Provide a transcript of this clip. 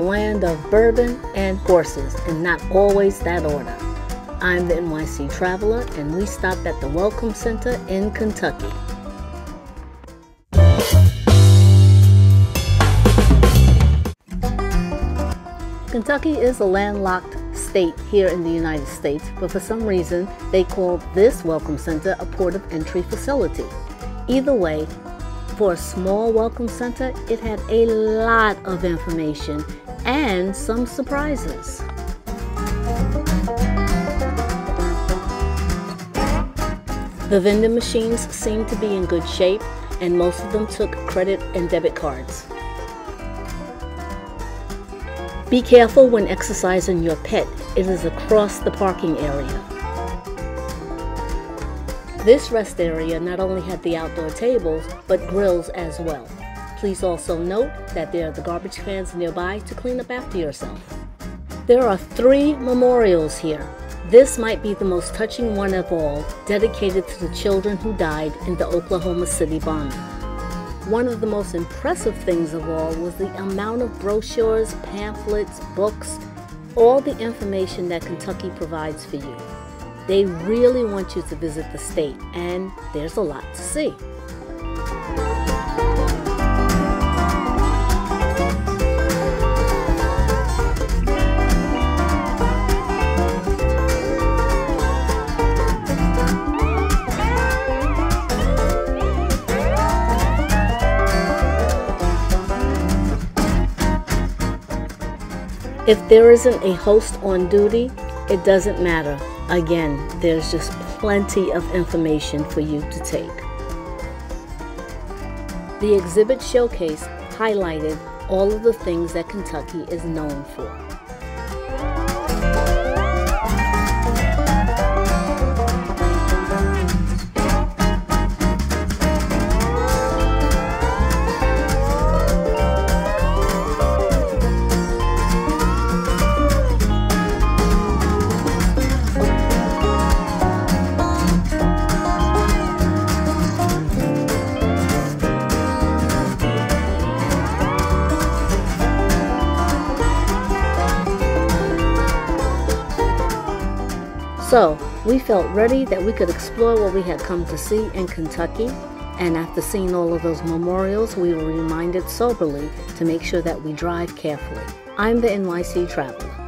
land of bourbon and horses, and not always that order. I'm the NYC Traveler, and we stopped at the Welcome Center in Kentucky. Kentucky is a landlocked state here in the United States, but for some reason they called this Welcome Center a port of entry facility. Either way, for a small Welcome Center, it had a lot of information and some surprises. The vending machines seemed to be in good shape, and most of them took credit and debit cards. Be careful when exercising your pet. It is across the parking area. This rest area not only had the outdoor tables, but grills as well. Please also note that there are the garbage cans nearby to clean up after yourself. There are 3 memorials here. This might be the most touching one of all, dedicated to the children who died in the Oklahoma City bombing. One of the most impressive things of all was the amount of brochures, pamphlets, books, all the information that Kentucky provides for you. They really want you to visit the state, and there's a lot to see. If there isn't a host on duty, it doesn't matter. Again, there's just plenty of information for you to take. The exhibit showcase highlighted all of the things that Kentucky is known for. So, we felt ready that we could explore what we had come to see in Kentucky, and after seeing all of those memorials, we were reminded soberly to make sure that we drive carefully. I'm the NYC Traveler.